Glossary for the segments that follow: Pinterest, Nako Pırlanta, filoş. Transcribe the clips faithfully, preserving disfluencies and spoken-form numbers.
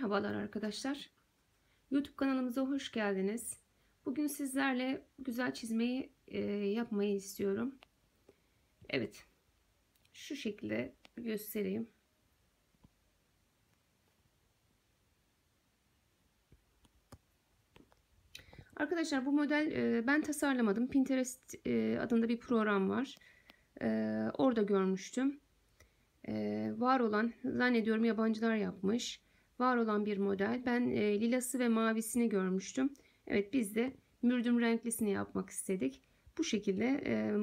Merhabalar arkadaşlar. YouTube kanalımıza hoş geldiniz. Bugün sizlerle güzel çizmeyi e, yapmayı istiyorum. Evet. Şu şekilde göstereyim. Arkadaşlar bu model e, ben tasarlamadım. Pinterest e, adında bir program var. E, orada görmüştüm. Ee, var olan, zannediyorum yabancılar yapmış, var olan bir model. Ben e, lilası ve mavisini görmüştüm. Evet, biz de mürdüm renklisini yapmak istedik. Bu şekilde e,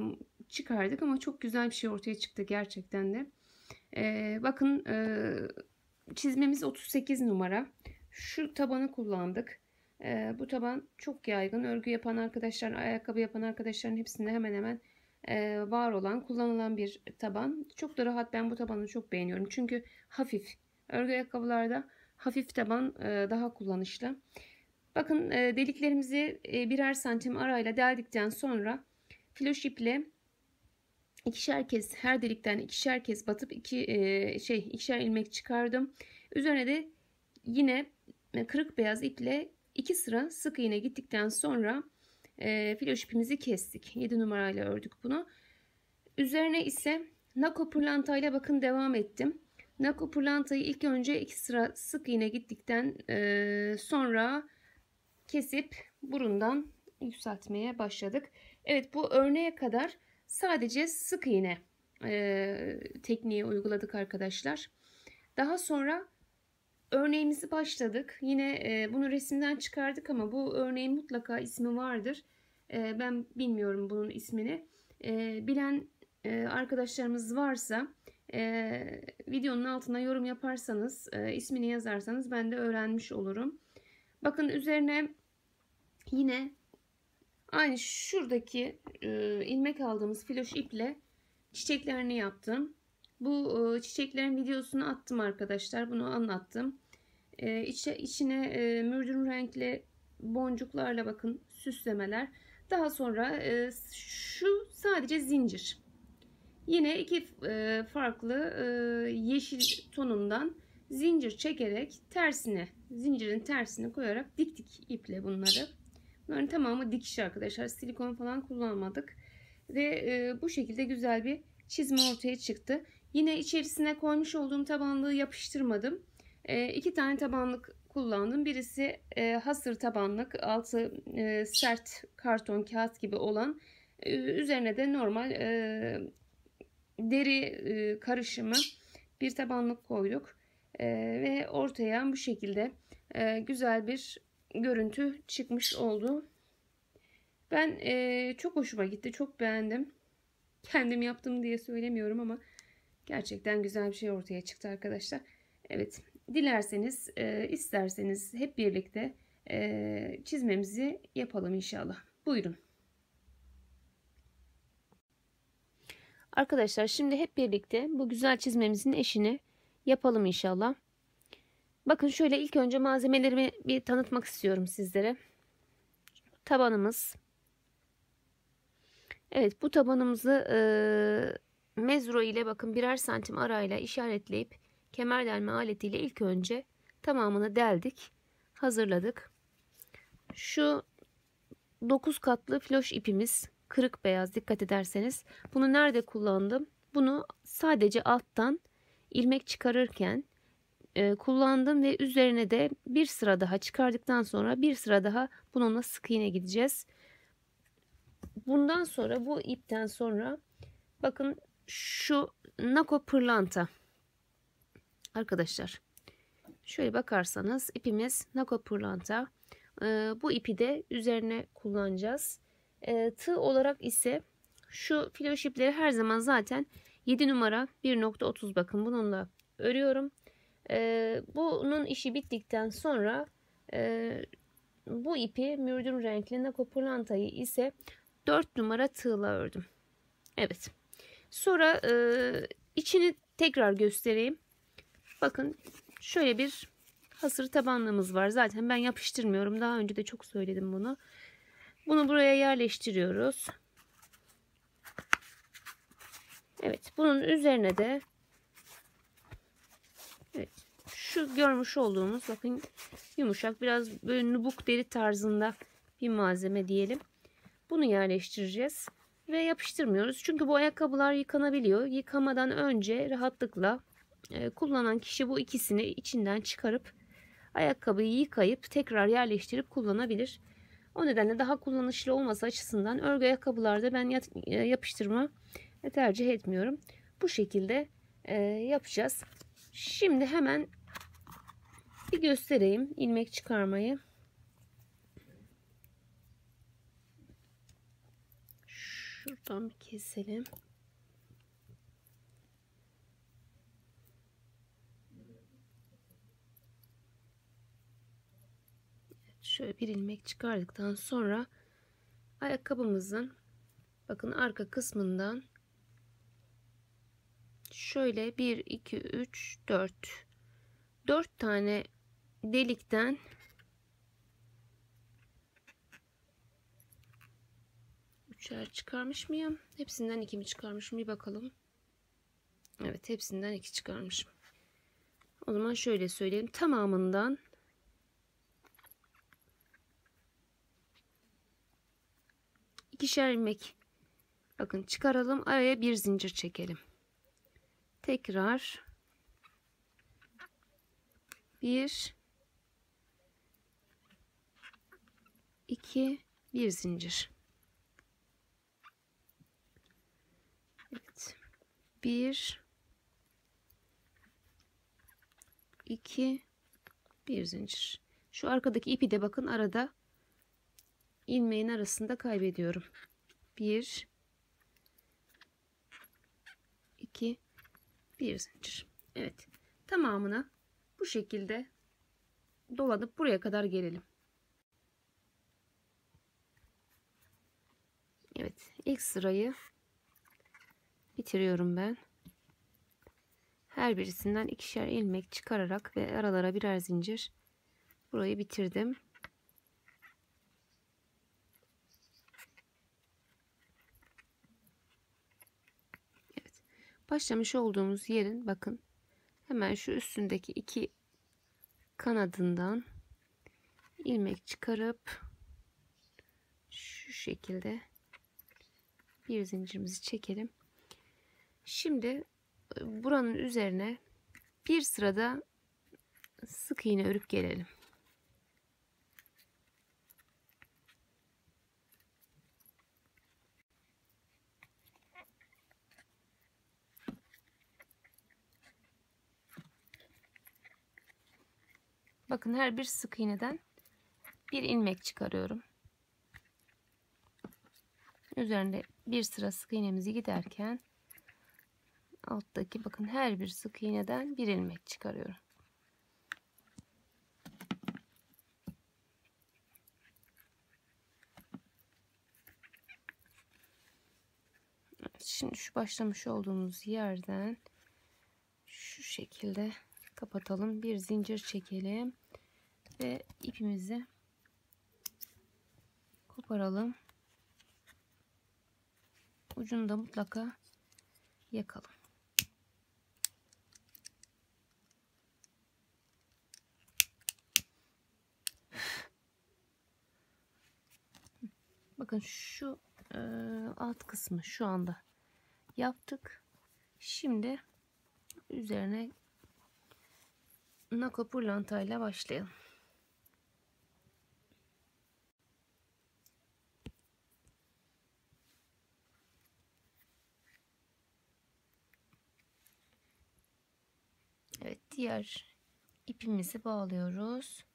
çıkardık ama çok güzel bir şey ortaya çıktı gerçekten de. E, bakın e, çizmemiz otuz sekiz numara. Şu tabanı kullandık. E, bu taban çok yaygın. Örgü yapan arkadaşlar, ayakkabı yapan arkadaşların hepsinde hemen hemen var olan, kullanılan bir taban. Çok da rahat. Ben bu tabanı çok beğeniyorum. Çünkü hafif. Örgü ayakkabılarda hafif taban daha kullanışlı. Bakın deliklerimizi birer santim arayla deldikten sonra filoş iple ikişer kez, her delikten ikişer kez batıp iki şey ikişer ilmek çıkardım. Üzerine de yine kırık beyaz iple iki sıra sık iğne gittikten sonra E, filoş ipimizi kestik. yedi numarayla ördük bunu. Üzerine ise Nako Pırlanta ile bakın devam ettim. Nako Pırlantayı ilk önce iki sıra sık iğne gittikten e, sonra kesip burundan yükseltmeye başladık. Evet, bu örneğe kadar sadece sık iğne e, tekniği uyguladık arkadaşlar. Daha sonra örneğimizi başladık. Yine e, bunu resimden çıkardık ama bu örneğin mutlaka ismi vardır. E, ben bilmiyorum bunun ismini. E, bilen e, arkadaşlarımız varsa e, videonun altına yorum yaparsanız, e, ismini yazarsanız ben de öğrenmiş olurum. Bakın üzerine yine aynı şuradaki e, ilmek aldığımız filoş iple çiçeklerini yaptım. Bu e, çiçeklerin videosunu attım arkadaşlar. Bunu anlattım. E, içe, içine e, mürdüm renkli boncuklarla bakın süslemeler. Daha sonra e, şu sadece zincir. Yine iki e, farklı e, yeşil tonundan zincir çekerek tersine, zincirin tersini koyarak diktik iple bunları. Bunların tamamı dikiş arkadaşlar. Silikon falan kullanmadık. Ve e, bu şekilde güzel bir çizme ortaya çıktı. Yine içerisine koymuş olduğum tabanlığı yapıştırmadım. E, iki tane tabanlık kullandım. Birisi e, hasır tabanlık, altı e, sert karton kağıt gibi olan, e, üzerine de normal e, deri e, karışımı bir tabanlık koyduk e, ve ortaya bu şekilde e, güzel bir görüntü çıkmış oldu. Ben e, çok hoşuma gitti, çok beğendim. Kendim yaptım diye söylemiyorum ama gerçekten güzel bir şey ortaya çıktı arkadaşlar. Evet, dilerseniz, e, isterseniz hep birlikte e, çizmemizi yapalım inşallah. Buyurun. Arkadaşlar şimdi hep birlikte bu güzel çizmemizin eşini yapalım inşallah. Bakın şöyle ilk önce malzemelerimi bir tanıtmak istiyorum sizlere. Tabanımız. Evet, bu tabanımızı e, mezro ile bakın birer santim arayla işaretleyip kemer delme aletiyle ilk önce tamamını deldik, hazırladık. Şu dokuz katlı filoş ipimiz kırık beyaz, dikkat ederseniz. Bunu nerede kullandım? Bunu sadece alttan ilmek çıkarırken e, kullandım ve üzerine de bir sıra daha çıkardıktan sonra bir sıra daha bununla sık iğne gideceğiz. Bundan sonra, bu ipten sonra bakın şu Nako Pırlanta arkadaşlar, şöyle bakarsanız ipimiz Nako Pırlanta. Ee, bu ipi de üzerine kullanacağız. Ee, tığ olarak ise şu filoş ipleri her zaman zaten yedi numara bir nokta otuz bakın bununla örüyorum. Ee, bunun işi bittikten sonra e, bu ipi mürdüm renkli Nako Pırlanta'yı ise dört numara tığla ördüm. Evet. Sonra e, içini tekrar göstereyim. Bakın şöyle bir hasır tabanlığımız var. Zaten ben yapıştırmıyorum. Daha önce de çok söyledim bunu. Bunu buraya yerleştiriyoruz. Evet. Bunun üzerine de evet, şu görmüş olduğumuz bakın yumuşak biraz böyle nubuk deri tarzında bir malzeme diyelim. Bunu yerleştireceğiz ve yapıştırmıyoruz. Çünkü bu ayakkabılar yıkanabiliyor. Yıkamadan önce rahatlıkla e, kullanan kişi bu ikisini içinden çıkarıp ayakkabıyı yıkayıp tekrar yerleştirip kullanabilir. O nedenle daha kullanışlı olması açısından örgü ayakkabılarda ben yapıştırma tercih etmiyorum. Bu şekilde e, yapacağız. Şimdi hemen bir göstereyim ilmek çıkarmayı. Şuradan bir keselim. Evet, şöyle bir ilmek çıkardıktan sonra ayakkabımızın bakın arka kısmından şöyle bir, iki, üç, dört. dört tane delikten üçer çıkarmış mıyım? Hepsinden iki mi çıkarmışım? Bir bakalım. Evet, hepsinden iki çıkarmışım. O zaman şöyle söyleyeyim. Tamamından ikişer ilmek bakın çıkaralım. Araya bir zincir çekelim. Tekrar bir iki bir zincir. Evet. Bir iki bir zincir. Şu arkadaki ipi de bakın arada ilmeğin arasında kaybediyorum. Bir iki bir zincir. Evet, tamamına bu şekilde dolanıp buraya kadar gelelim. Evet, ilk sırayı bitiriyorum ben. Her birisinden ikişer ilmek çıkararak ve aralara birer zincir burayı bitirdim. Başlamış olduğumuz yerin bakın hemen şu üstündeki iki kanadından ilmek çıkarıp şu şekilde bir zincirimizi çekelim. Şimdi buranın üzerine bir sırada sık iğne örüp gelelim. Bakın her bir sık iğneden bir ilmek çıkarıyorum. Üzerinde bir sıra sık iğnemizi giderken alttaki bakın her bir sık iğneden bir ilmek çıkarıyorum. Şimdi şu başlamış olduğumuz yerden şu şekilde kapatalım. Bir zincir çekelim ve ipimizi koparalım. Ucunu da mutlaka yakalım. Bakın şu e, alt kısmı şu anda yaptık. Şimdi üzerine Nako Pırlanta ile başlayalım. Evet, diğer ipimizi bağlıyoruz.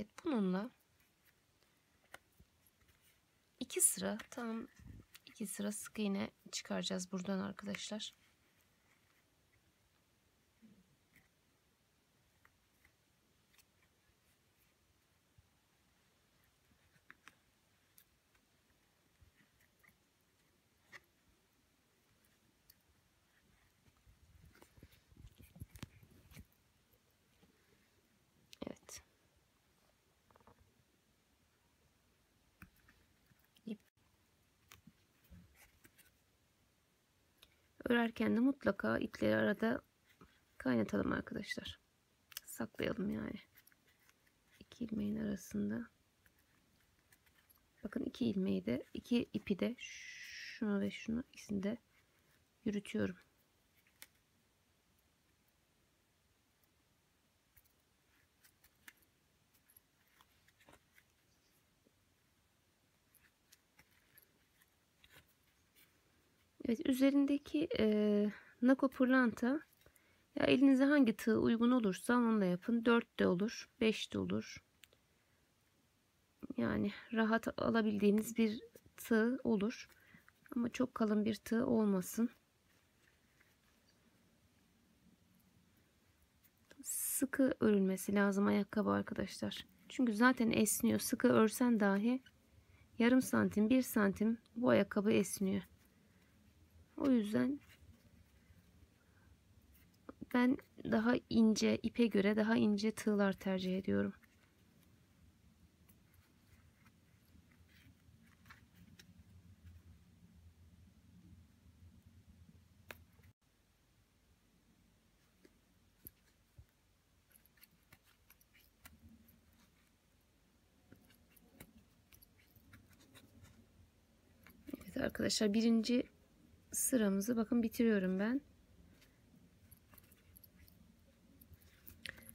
Evet, bununla iki sıra tam iki sıra sık iğne çıkaracağız buradan arkadaşlar. Örerken de mutlaka ipleri arada kaynatalım arkadaşlar. Saklayalım yani. İki ilmeğin arasında. Bakın iki ilmeği de, iki ipi de, şunu ve şunu, ikisini de yürütüyorum. Evet, üzerindeki e, Nako Pırlanta, ya elinize hangi tığ uygun olursa onunla yapın. dört de olur, beş de olur. Yani rahat alabildiğiniz bir tığ olur. Ama çok kalın bir tığ olmasın. Sıkı örülmesi lazım ayakkabı arkadaşlar. Çünkü zaten esniyor. Sıkı örsen dahi yarım santim, bir santim bu ayakkabı esniyor. O yüzden ben daha ince, ipe göre daha ince tığlar tercih ediyorum. Evet arkadaşlar, birinci sıramızı bakın bitiriyorum ben.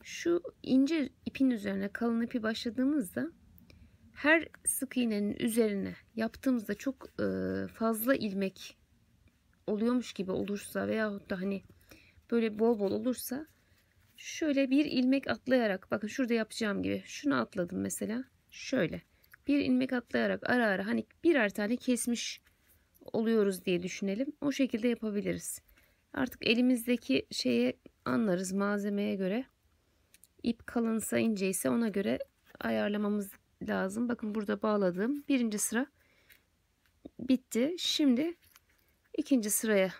Şu ince ipin üzerine kalın ipi başladığımızda, her sık iğnenin üzerine yaptığımızda çok fazla ilmek oluyormuş gibi olursa veyahut da hani böyle bol bol olursa, şöyle bir ilmek atlayarak, bakın şurada yapacağım gibi, şunu atladım mesela, şöyle bir ilmek atlayarak ara ara hani birer tane kesmiş oluyoruz diye düşünelim. O şekilde yapabiliriz. Artık elimizdeki şeye anlarız, malzemeye göre. İp kalınsa, inceyse ona göre ayarlamamız lazım. Bakın burada bağladığım birinci sıra bitti. Şimdi ikinci sıraya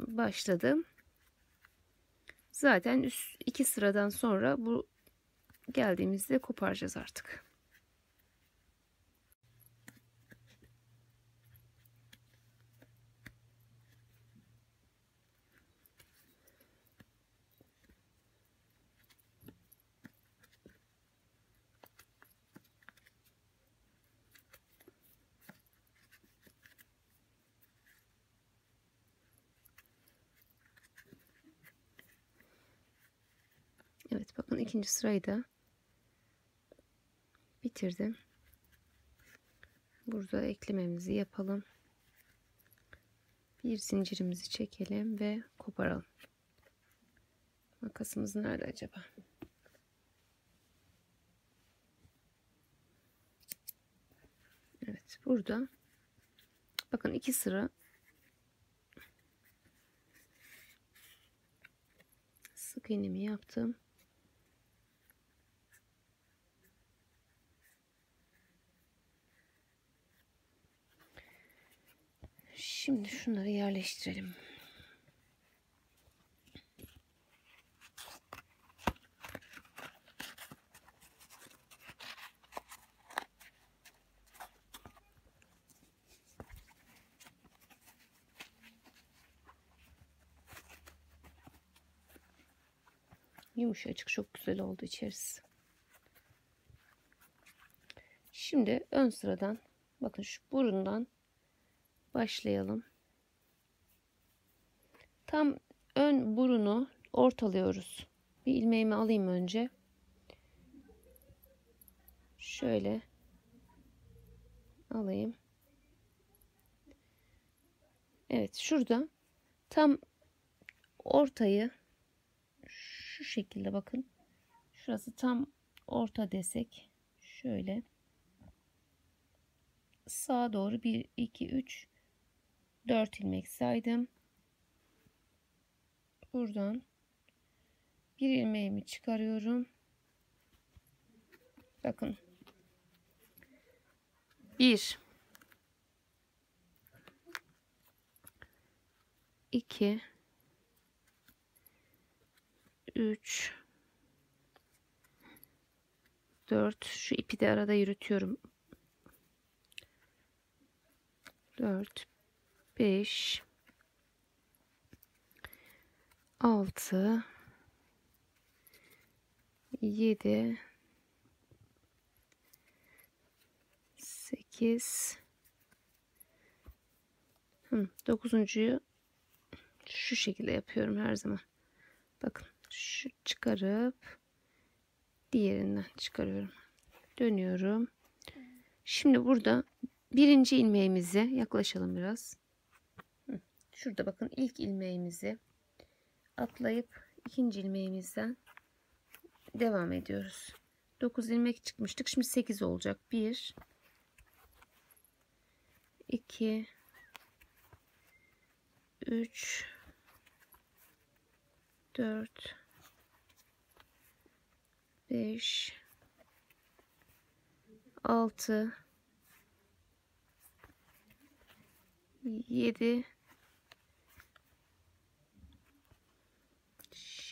başladım. Zaten üst iki sıradan sonra bu geldiğimizde koparacağız artık. Evet, bakın ikinci sırayı da bitirdim. Burada eklememizi yapalım. Bir zincirimizi çekelim ve koparalım. Makasımız nerede acaba? Evet, burada. Bakın iki sıra sık iğnemi yaptım. Şimdi şunları yerleştirelim. Yumuşacık, çok güzel oldu içerisi. Şimdi ön sıradan, bakın şu burundan başlayalım. Tam ön burunu ortalıyoruz. Bir ilmeğimi alayım önce. Şöyle alayım. Evet, şurada tam ortayı şu şekilde, bakın. Şurası tam orta desek şöyle. Sağa doğru bir iki üç dört ilmek saydım. Buradan bir ilmeğimi çıkarıyorum. Bakın. bir iki üç dört. Şu ipi de arada yürütüyorum. dört beş altı, yedi, sekiz, dokuzuncuyu şu şekilde yapıyorum her zaman. Bakın şu çıkarıp diğerinden çıkarıyorum. Dönüyorum. Şimdi burada birinci ilmeğimize yaklaşalım biraz. Şurada bakın ilk ilmeğimizi atlayıp ikinci ilmeğimizden devam ediyoruz. dokuz ilmek çıkmıştık. Şimdi sekiz olacak. bir, iki, üç, dört, beş, altı, yedi.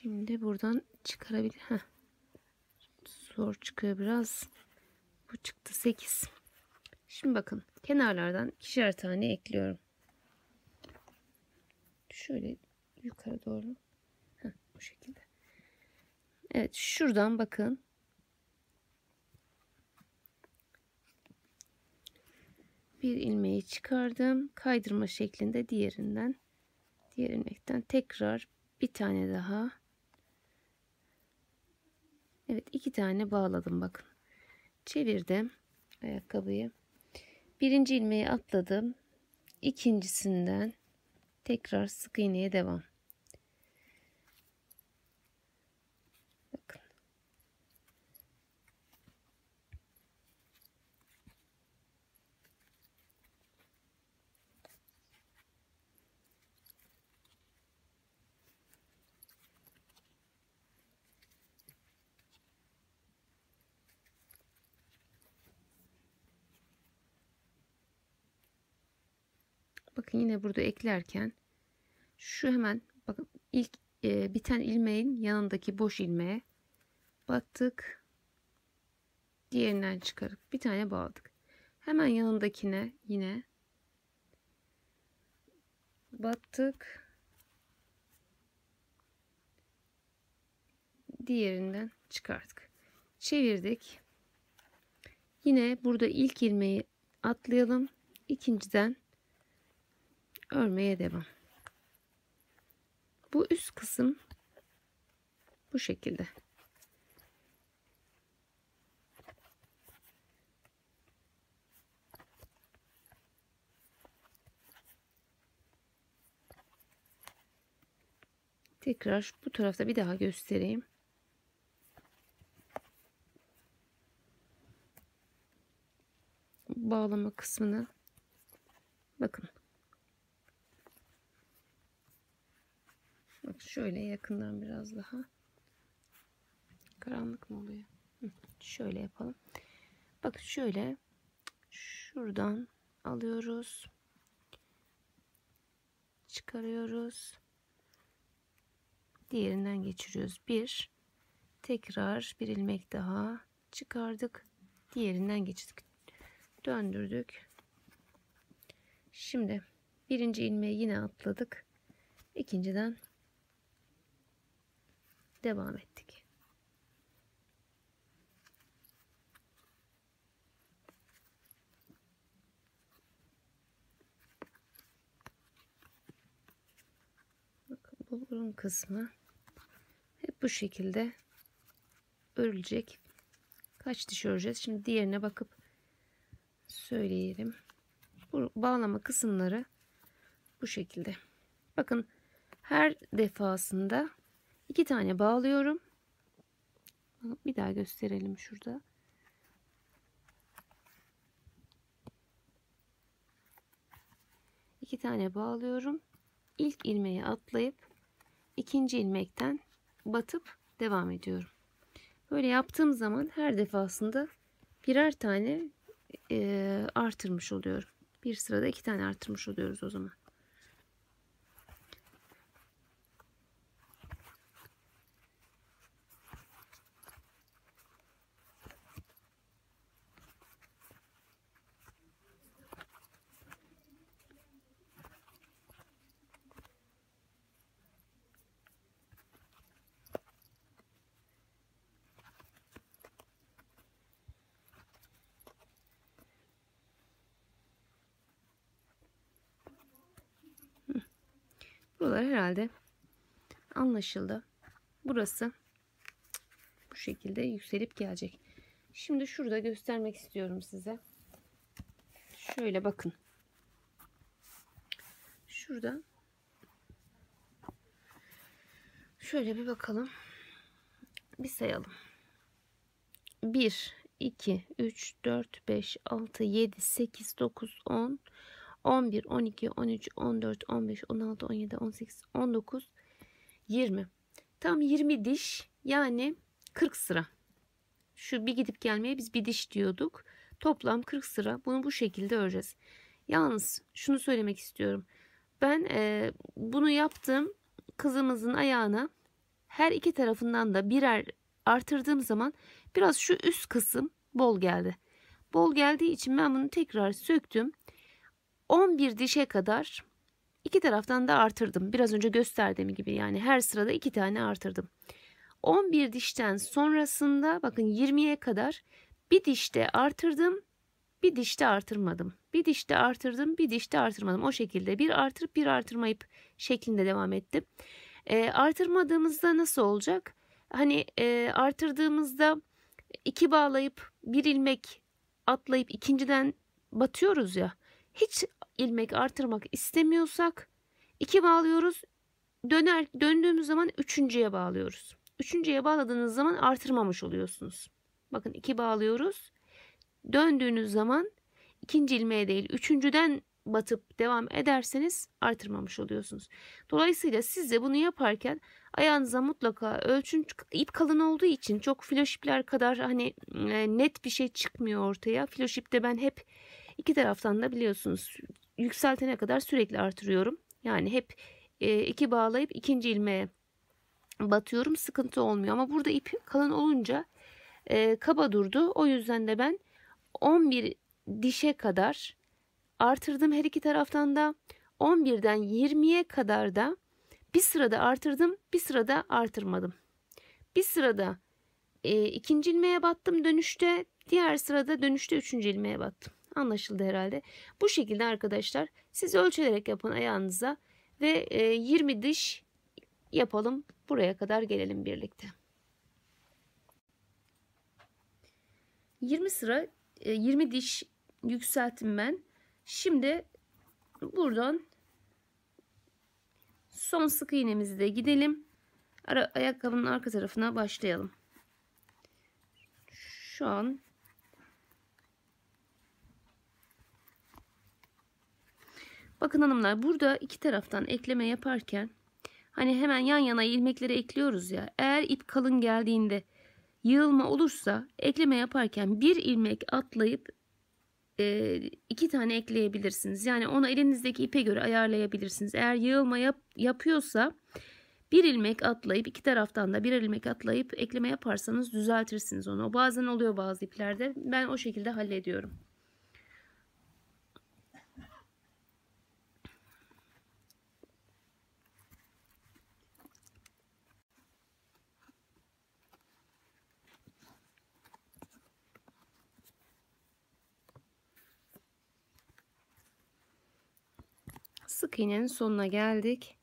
Şimdi buradan çıkarabilir. Heh. Zor çıkıyor biraz. Bu çıktı sekiz. Şimdi bakın kenarlardan ikişer tane ekliyorum. Şöyle yukarı doğru. Heh, bu şekilde. Evet, şuradan bakın. Bir ilmeği çıkardım. Kaydırma şeklinde diğerinden, diğer ilmekten tekrar bir tane daha. Evet, iki tane bağladım bakın. Çevirdim ayakkabıyı. Birinci ilmeği atladım. İkincisinden tekrar sık iğneye devam. Bakın. Bakın yine burada eklerken şu hemen bakın ilk e, biten ilmeğin yanındaki boş ilmeğe battık, diğerinden çıkarıp bir tane bağladık. Hemen yanındakine yine battık, diğerinden çıkarttık. Çevirdik. Yine burada ilk ilmeği atlayalım. İkinciden örmeye devam. Bu üst kısım bu şekilde. Tekrar bu tarafta bir daha göstereyim. Bağlama kısmını bakın. Bak şöyle yakından biraz daha. Karanlık mı oluyor? Hı, şöyle yapalım. Bak şöyle şuradan alıyoruz. Çıkarıyoruz. Diğerinden geçiriyoruz. Bir. Tekrar bir ilmek daha çıkardık. Diğerinden geçirdik. Döndürdük. Şimdi birinci ilmeği yine atladık. İkinciden devam ettik. Bakın bu burun kısmı hep bu şekilde örülecek. Kaç diş öreceğiz? Şimdi diğerine bakıp söyleyelim. Bu bağlama kısımları bu şekilde. Bakın her defasında İki tane bağlıyorum. Bir daha gösterelim şurada. İki tane bağlıyorum. İlk ilmeği atlayıp ikinci ilmekten batıp devam ediyorum. Böyle yaptığım zaman her defasında birer tane e, artırmış oluyorum. Bir sırada iki tane artırmış oluyoruz o zaman. Buralar herhalde anlaşıldı. Burası bu şekilde yükselip gelecek. Şimdi şurada göstermek istiyorum size. Şöyle bakın. Şurada şöyle bir bakalım. Bir sayalım. bir, iki, üç, dört, beş, altı, yedi, sekiz, dokuz, on, on bir, on iki, on üç, on dört, on beş, on altı, on yedi, on sekiz, on dokuz, yirmi. Tam yirmi diş, yani kırk sıra. Şu bir gidip gelmeye biz bir diş diyorduk. Toplam kırk sıra. Bunu bu şekilde öreceğiz. Yalnız şunu söylemek istiyorum. Ben e, bunu yaptım. Kızımızın ayağına her iki tarafından da birer artırdığım zaman biraz şu üst kısım bol geldi. Bol geldiği için ben bunu tekrar söktüm. on bir dişe kadar iki taraftan da artırdım. Biraz önce gösterdiğim gibi, yani her sırada iki tane artırdım. on bir dişten sonrasında bakın yirmiye kadar bir dişte artırdım, bir dişte artırmadım. Bir dişte artırdım, bir dişte artırmadım. O şekilde bir artırıp bir artırmayıp şeklinde devam ettim. E, artırmadığımızda nasıl olacak? Hani e, artırdığımızda iki bağlayıp bir ilmek atlayıp ikinciden batıyoruz ya. Hiç ilmek artırmak istemiyorsak iki bağlıyoruz. Döner, döndüğümüz zaman üçüncüye bağlıyoruz. Üçüncüye bağladığınız zaman artırmamış oluyorsunuz. Bakın iki bağlıyoruz. Döndüğünüz zaman ikinci ilmeğe değil üçüncüden batıp devam ederseniz artırmamış oluyorsunuz. Dolayısıyla siz de bunu yaparken ayağınıza mutlaka ölçün. İp kalın olduğu için çok filoşipler kadar hani net bir şey çıkmıyor ortaya. Filoşipte ben hep iki taraftan da biliyorsunuz yükseltene kadar sürekli artırıyorum. Yani hep iki bağlayıp ikinci ilmeğe batıyorum, sıkıntı olmuyor. Ama burada ip kalın olunca e, kaba durdu. O yüzden de ben on bir dişe kadar artırdım her iki taraftan da. on birden yirmiye kadar da bir sırada artırdım, bir sırada artırmadım. Bir sırada e, ikinci ilmeğe battım dönüşte, diğer sırada dönüşte üçüncü ilmeğe battım. Anlaşıldı herhalde. Bu şekilde arkadaşlar siz ölçülerek yapın ayağınıza ve e, yirmi diş yapalım. Buraya kadar gelelim birlikte. yirmi sıra, yirmi diş yükselttim ben. Şimdi buradan son sık iğnemizi de gidelim. Ara, ayakkabının arka tarafına başlayalım. Şu an bakın hanımlar, burada iki taraftan ekleme yaparken hani hemen yan yana ilmekleri ekliyoruz ya. Eğer ip kalın geldiğinde yığılma olursa ekleme yaparken bir ilmek atlayıp e, iki tane ekleyebilirsiniz. Yani onu elinizdeki ipe göre ayarlayabilirsiniz. Eğer yığılma yap, yapıyorsa bir ilmek atlayıp iki taraftan da bir ilmek atlayıp ekleme yaparsanız düzeltirsiniz onu. O bazen oluyor bazı iplerde. Ben o şekilde hallediyorum. Sık iğnenin sonuna geldik.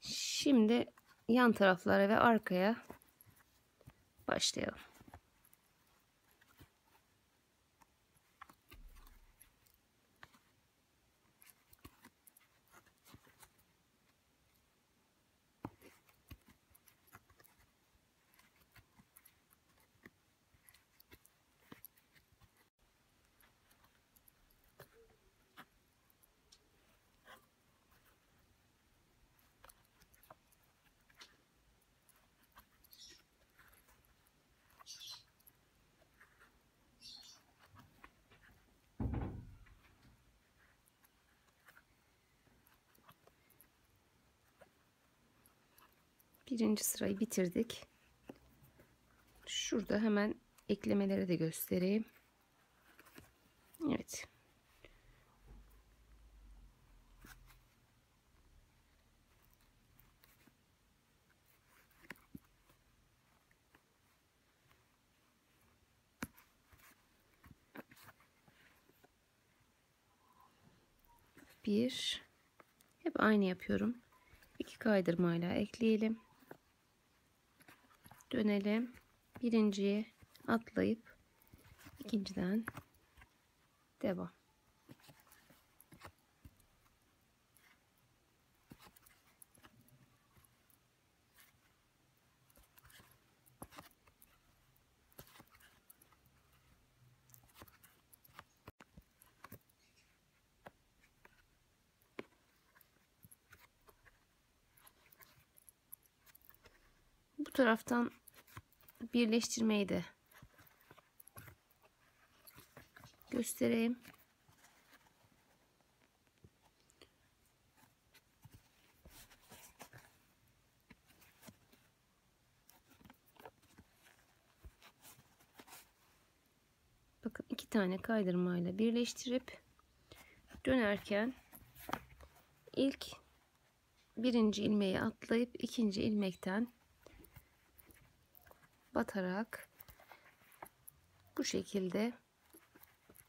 Şimdi yan taraflara ve arkaya başlayalım. Birinci sırayı bitirdik. Şurada hemen eklemeleri de göstereyim. Evet. Bir. Hep aynı yapıyorum. iki kaydırmayla ekleyelim. Dönelim. Birinciyi atlayıp ikinciden devam. Bu taraftan birleştirmeyi de göstereyim. Bakın iki tane kaydırmayla birleştirip dönerken ilk birinci ilmeği atlayıp ikinci ilmekten batarak bu şekilde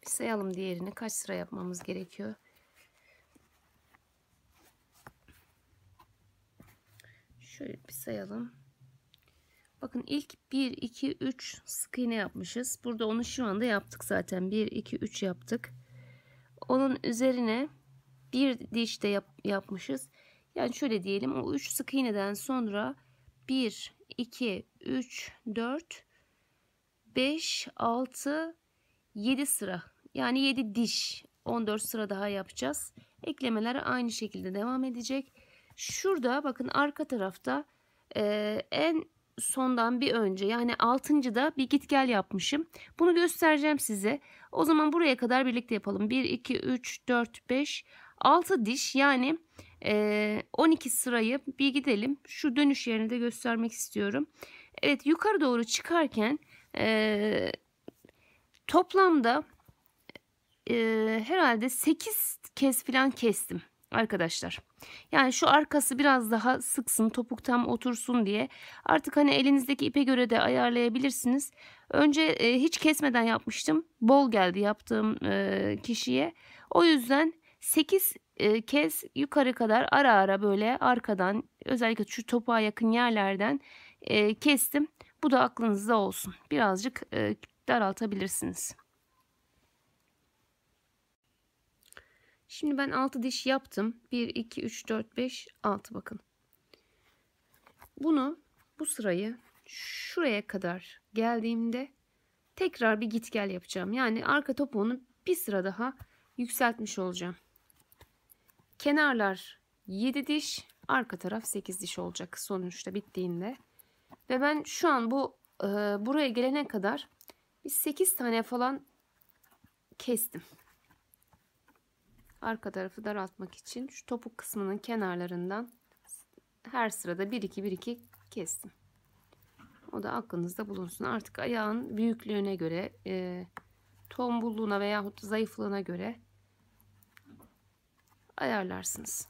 bir sayalım diğerini. Kaç sıra yapmamız gerekiyor? Şöyle bir sayalım. Bakın ilk bir, iki, üç sık iğne yapmışız. Burada onu şu anda yaptık zaten. bir, iki, üç yaptık. Onun üzerine bir diş de yap, yapmışız. Yani şöyle diyelim. O üç sık iğneden sonra bir, iki, üç, dört, beş, altı, yedi sıra. Yani yedi diş. on dört sıra daha yapacağız. Eklemeler aynı şekilde devam edecek. Şurada bakın arka tarafta e, en sondan bir önce yani altıncıda bir git gel yapmışım. Bunu göstereceğim size. O zaman buraya kadar birlikte yapalım. bir, iki, üç, dört, beş, altı diş yani on iki sırayı bir gidelim. Şu dönüş yerini de göstermek istiyorum. Evet, yukarı doğru çıkarken e, toplamda e, herhalde sekiz kez falan kestim arkadaşlar. Yani şu arkası biraz daha sıksın, topuk tam otursun diye. Artık hani elinizdeki ipe göre de ayarlayabilirsiniz. Önce e, hiç kesmeden yapmıştım. Bol geldi yaptığım e, kişiye. O yüzden sekiz kez yukarı kadar ara ara böyle arkadan, özellikle şu topuğa yakın yerlerden kestim. Bu da aklınızda olsun. Birazcık daraltabilirsiniz. Şimdi ben altı diş yaptım. bir, iki, üç, dört, beş, altı bakın. Bunu, bu sırayı şuraya kadar geldiğimde tekrar bir git gel yapacağım. Yani arka topuğunu bir sıra daha yükseltmiş olacağım. Kenarlar yedi diş, arka taraf sekiz diş olacak sonuçta bittiğinde. Ve ben şu an bu e, buraya gelene kadar sekiz tane falan kestim. Arka tarafı daraltmak için şu topuk kısmının kenarlarından her sırada bir iki bir iki kestim. O da aklınızda bulunsun. Artık ayağın büyüklüğüne göre, e, tombulluğuna veyahut zayıflığına göre ayarlarsınız.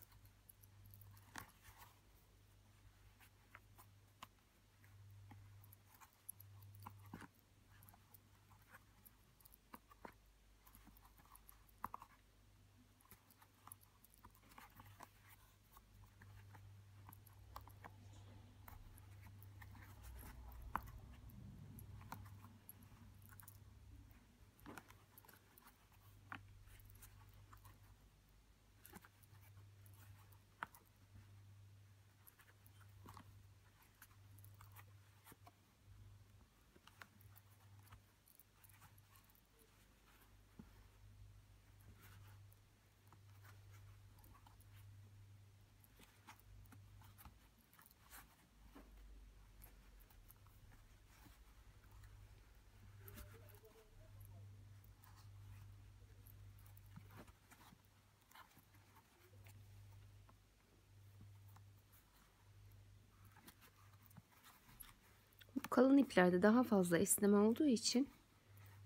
Kalın iplerde daha fazla esneme olduğu için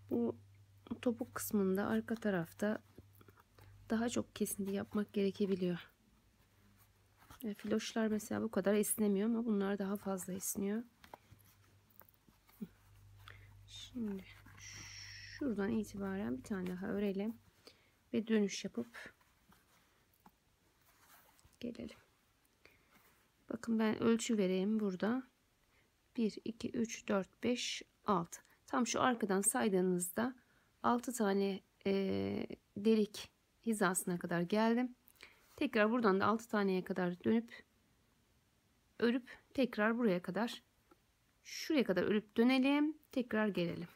bu topuk kısmında arka tarafta daha çok kesinti yapmak gerekebiliyor. Yani filoşlar mesela bu kadar esnemiyor ama bunlar daha fazla esniyor. Şimdi şuradan itibaren bir tane daha örelim ve dönüş yapıp gelelim. Bakın ben ölçü vereyim burada. bir, iki, üç, dört, beş, altı. Tam şu arkadan saydığınızda altı tane e, delik hizasına kadar geldim. Tekrar buradan da altı taneye kadar dönüp örüp tekrar buraya kadar, şuraya kadar örüp dönelim. Tekrar gelelim.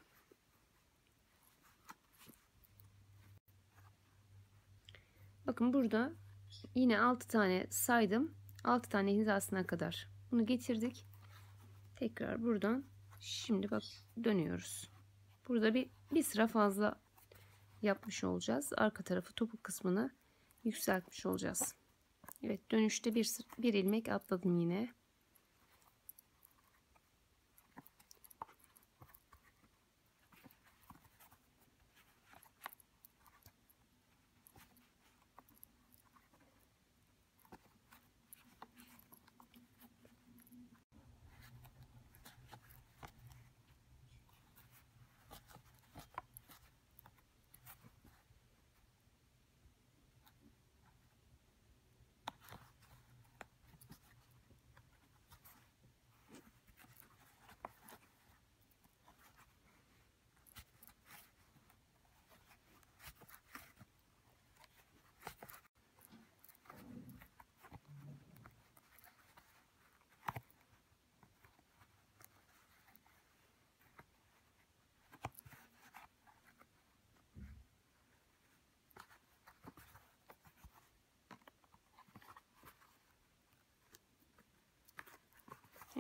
Bakın burada yine altı tane saydım. altı tane hizasına kadar bunu getirdik. Tekrar buradan şimdi bak dönüyoruz. Burada bir, bir sıra fazla yapmış olacağız. Arka tarafı, topuk kısmını yükseltmiş olacağız. Evet, dönüşte bir, bir ilmek atladım yine.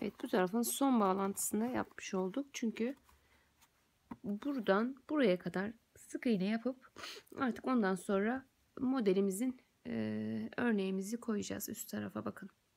Evet, bu tarafın son bağlantısını yapmış olduk. Çünkü buradan buraya kadar sık iğne yapıp artık ondan sonra modelimizin e, örneğimizi koyacağız üst tarafa. Bakın.